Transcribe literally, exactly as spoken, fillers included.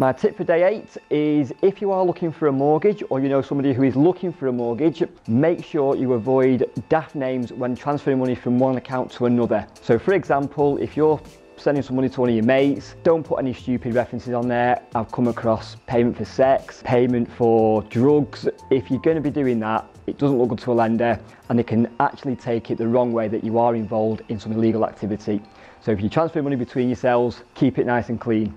My tip for day eight is if you are looking for a mortgage or you know somebody who is looking for a mortgage, make sure you avoid D A F names when transferring money from one account to another. So for example, if you're sending some money to one of your mates, don't put any stupid references on there. I've come across payment for sex, payment for drugs. If you're going to be doing that, it doesn't look good to a lender and they can actually take it the wrong way that you are involved in some illegal activity. So if you transfer money between yourselves, keep it nice and clean.